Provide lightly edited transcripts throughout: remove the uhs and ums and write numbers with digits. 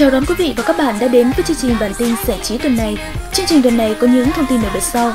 Chào đón quý vị và các bạn đã đến với chương trình bản tin giải trí tuần này. Chương trình tuần này có những thông tin nổi bật sau.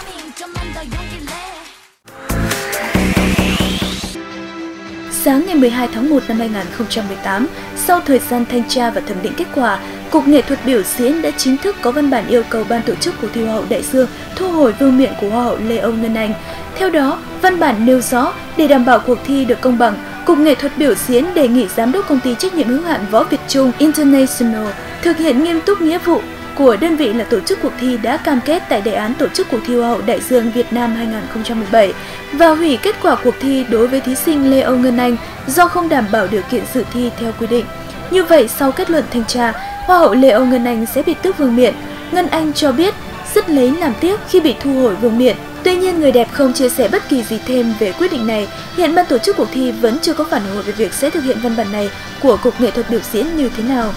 Sáng ngày 12 tháng 1 năm 2018, sau thời gian thanh tra và thẩm định kết quả, Cục Nghệ thuật biểu diễn đã chính thức có văn bản yêu cầu ban tổ chức cuộc thi Hoa hậu Đại dương thu hồi vương miện của Hoa hậu Lê Âu Ngân Anh. Theo đó, văn bản nêu rõ để đảm bảo cuộc thi được công bằng, Cục Nghệ thuật biểu diễn đề nghị Giám đốc Công ty Trách nhiệm hữu hạn Võ Việt Trung International thực hiện nghiêm túc nghĩa vụ của đơn vị là tổ chức cuộc thi đã cam kết tại đề án tổ chức cuộc thi Hoa hậu Đại dương Việt Nam 2017 và hủy kết quả cuộc thi đối với thí sinh Lê Âu Ngân Anh do không đảm bảo điều kiện dự thi theo quy định. Như vậy, sau kết luận thanh tra, Hoa hậu Lê Âu Ngân Anh sẽ bị tước vương miện. Ngân Anh cho biết rất lấy làm tiếc khi bị thu hồi vương miện. Tuy nhiên, người đẹp không chia sẻ bất kỳ gì thêm về quyết định này. Hiện ban tổ chức cuộc thi vẫn chưa có phản hồi về việc sẽ thực hiện văn bản này của Cục Nghệ thuật biểu diễn như thế nào.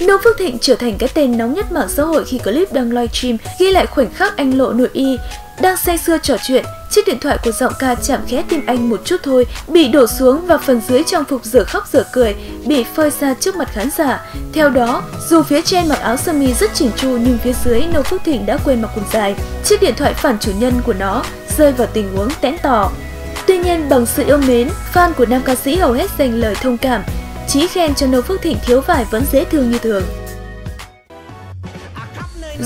Noo Phước Thịnh trở thành cái tên nóng nhất mạng xã hội khi clip đang livestream ghi lại khoảnh khắc anh lộ nội y đang say sưa trò chuyện, chiếc điện thoại của giọng ca chạm khẽ tim anh một chút thôi bị đổ xuống và phần dưới trang phục dở khóc dở cười bị phơi ra trước mặt khán giả. Theo đó, dù phía trên mặc áo sơ mi rất chỉnh chu nhưng phía dưới Noo Phước Thịnh đã quên mặc quần dài. Chiếc điện thoại phản chủ nhân của nó rơi vào tình huống tẽn tỏ. Tuy nhiên, bằng sự yêu mến, fan của nam ca sĩ hầu hết dành lời thông cảm, chí khen cho Noo Phước Thịnh thiếu vải vẫn dễ thương như thường.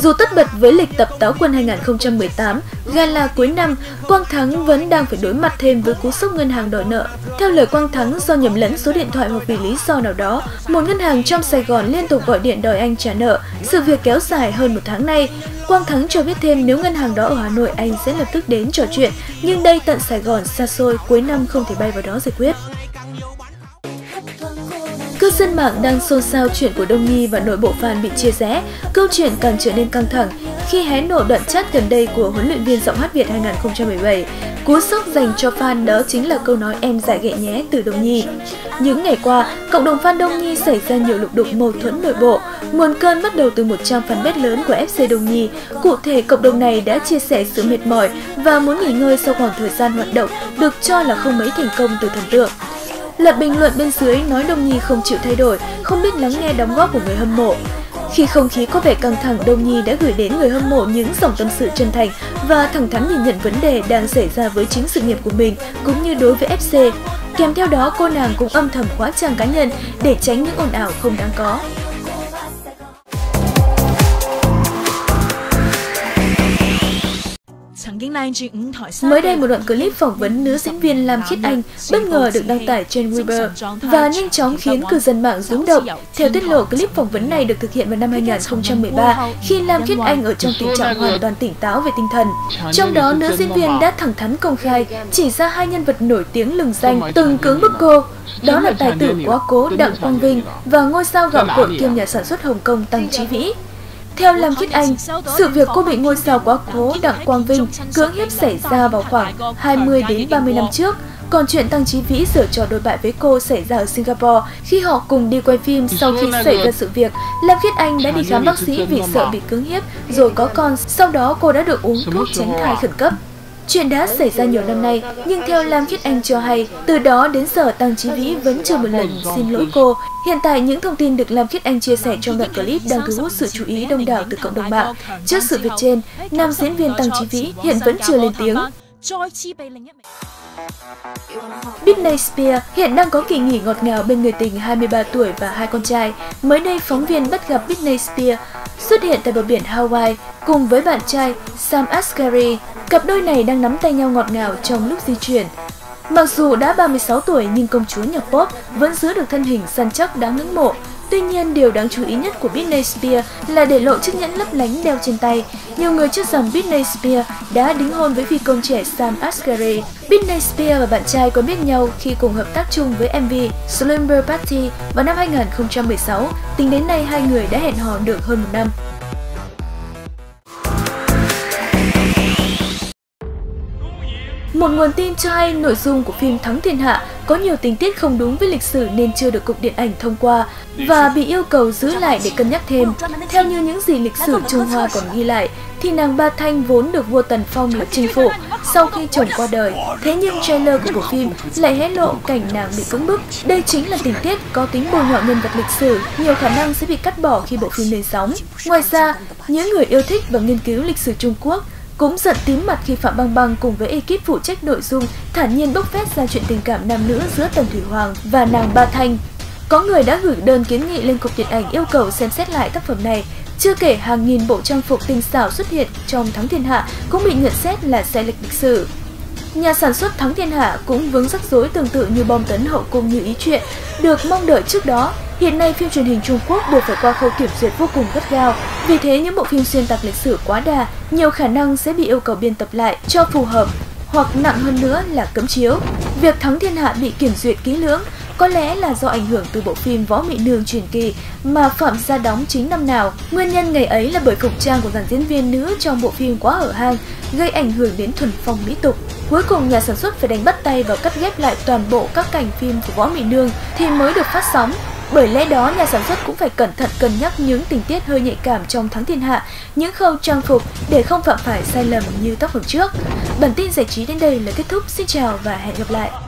Dù tất bật với lịch tập Táo Quân 2018, gala cuối năm, Quang Thắng vẫn đang phải đối mặt thêm với cú sốc ngân hàng đòi nợ. Theo lời Quang Thắng, do nhầm lẫn số điện thoại hoặc vì lý do nào đó, một ngân hàng trong Sài Gòn liên tục gọi điện đòi anh trả nợ. Sự việc kéo dài hơn một tháng nay. Quang Thắng cho biết thêm nếu ngân hàng đó ở Hà Nội anh sẽ lập tức đến trò chuyện, nhưng đây tận Sài Gòn xa xôi, cuối năm không thể bay vào đó giải quyết. Cư dân mạng đang xôn xao chuyện của Đông Nhi và nội bộ fan bị chia rẽ. Câu chuyện càng trở nên căng thẳng khi hé lộ đoạn chat gần đây của huấn luyện viên Giọng hát Việt 2017. Cú sốc dành cho fan đó chính là câu nói "em giải ghẹ nhé" từ Đông Nhi. Những ngày qua, cộng đồng fan Đông Nhi xảy ra nhiều lục đục mâu thuẫn nội bộ. Nguồn cơn bắt đầu từ một trang fanpage lớn của FC Đông Nhi. Cụ thể, cộng đồng này đã chia sẻ sự mệt mỏi và muốn nghỉ ngơi sau khoảng thời gian hoạt động được cho là không mấy thành công từ thần tượng. Lật bình luận bên dưới nói Đông Nhi không chịu thay đổi, không biết lắng nghe đóng góp của người hâm mộ. Khi không khí có vẻ căng thẳng, Đông Nhi đã gửi đến người hâm mộ những dòng tâm sự chân thành và thẳng thắn nhìn nhận vấn đề đang xảy ra với chính sự nghiệp của mình cũng như đối với FC. Kèm theo đó, cô nàng cũng âm thầm khóa trang cá nhân để tránh những ồn ào không đáng có. Mới đây, một đoạn clip phỏng vấn nữ diễn viên Lam Khiết Anh bất ngờ được đăng tải trên Weibo và nhanh chóng khiến cư dân mạng rúng động. Theo tiết lộ, clip phỏng vấn này được thực hiện vào năm 2013 khi Lam Khiết Anh ở trong tình trạng hoàn toàn tỉnh táo về tinh thần. Trong đó, nữ diễn viên đã thẳng thắn công khai chỉ ra hai nhân vật nổi tiếng lừng danh từng cưỡng bức cô. Đó là tài tử quá cố Đặng Quang Vinh và ngôi sao gạo cội kiêm nhà sản xuất Hồng Kông Tăng Chí Vĩ. Theo Lam Khiết Anh, sự việc cô bị ngôi sao quá cố Đặng Quang Vinh cưỡng hiếp xảy ra vào khoảng 20 đến 30 năm trước, còn chuyện Tăng Chí Vĩ giở trò đối bại với cô xảy ra ở Singapore khi họ cùng đi quay phim. Sau khi xảy ra sự việc, Lam Khiết Anh đã đi khám bác sĩ vì sợ bị cưỡng hiếp rồi có con, sau đó cô đã được uống thuốc tránh thai khẩn cấp. Chuyện đã xảy ra nhiều năm nay, nhưng theo Lam Khiết Anh cho hay, từ đó đến giờ Tăng Chí Vĩ vẫn chưa một lần xin lỗi cô. Hiện tại, những thông tin được Lam Khiết Anh chia sẻ trong đoạn clip đang thu hút sự chú ý đông đảo từ cộng đồng mạng. Trước sự việc trên, nam diễn viên Tăng Chí Vĩ hiện vẫn chưa lên tiếng. Britney Spears hiện đang có kỳ nghỉ ngọt ngào bên người tình 23 tuổi và hai con trai. Mới đây, phóng viên bắt gặp Britney Spears xuất hiện tại bờ biển Hawaii cùng với bạn trai Sam Asghari. Cặp đôi này đang nắm tay nhau ngọt ngào trong lúc di chuyển. Mặc dù đã 36 tuổi nhưng công chúa nhạc pop vẫn giữ được thân hình săn chắc đáng ngưỡng mộ. Tuy nhiên, điều đáng chú ý nhất của Britney Spears là để lộ chiếc nhẫn lấp lánh đeo trên tay. Nhiều người cho rằng Britney Spears đã đính hôn với phi công trẻ Sam Asghari. Britney Spears và bạn trai có biết nhau khi cùng hợp tác chung với MV Slimber Party vào năm 2016. Tính đến nay, hai người đã hẹn hò được hơn một năm. Một nguồn tin cho hay nội dung của phim Thắng Thiên Hạ có nhiều tình tiết không đúng với lịch sử nên chưa được Cục Điện ảnh thông qua và bị yêu cầu giữ lại để cân nhắc thêm. Theo như những gì lịch sử Trung Hoa còn ghi lại, thì nàng Ba Thanh vốn được vua Tần Phong là chinh phụ sau khi chồng qua đời. Thế nhưng trailer của bộ phim lại hé lộ cảnh nàng bị cưỡng bức. Đây chính là tình tiết có tính bôi nhọ nhân vật lịch sử, nhiều khả năng sẽ bị cắt bỏ khi bộ phim lên sóng. Ngoài ra, những người yêu thích và nghiên cứu lịch sử Trung Quốc cũng giận tím mặt khi Phạm Băng Băng cùng với ekip phụ trách nội dung thản nhiên bốc phét ra chuyện tình cảm nam nữ giữa Tần Thủy Hoàng và nàng Ba Thanh. Có người đã gửi đơn kiến nghị lên Cục Điện ảnh yêu cầu xem xét lại tác phẩm này. Chưa kể hàng nghìn bộ trang phục tinh xảo xuất hiện trong Thắng Thiên Hạ cũng bị nhận xét là sai lệch lịch sử. Nhà sản xuất Thắng Thiên Hạ cũng vướng rắc rối tương tự như Bom Tấn Hậu Cung Như Ý Chuyện được mong đợi trước đó. Hiện nay phim truyền hình Trung Quốc buộc phải qua khâu kiểm duyệt vô cùng gắt gao, vì thế những bộ phim xuyên tạc lịch sử quá đà nhiều khả năng sẽ bị yêu cầu biên tập lại cho phù hợp hoặc nặng hơn nữa là cấm chiếu. Việc Thắng Thiên Hạ bị kiểm duyệt kỹ lưỡng có lẽ là do ảnh hưởng từ bộ phim Võ Mỹ Nương Truyền Kỳ mà Phạm Sa đóng chính năm nào. Nguyên nhân ngày ấy là bởi phục trang của dàn diễn viên nữ trong bộ phim quá hở hang, gây ảnh hưởng đến thuần phong mỹ tục. Cuối cùng nhà sản xuất phải đánh bắt tay vào cắt ghép lại toàn bộ các cảnh phim của Võ Mỹ Nương thì mới được phát sóng. Bởi lẽ đó, nhà sản xuất cũng phải cẩn thận cân nhắc những tình tiết hơi nhạy cảm trong Thắng Thiên Hạ, những khâu trang phục để không phạm phải sai lầm như tác phẩm trước. Bản tin giải trí đến đây là kết thúc. Xin chào và hẹn gặp lại!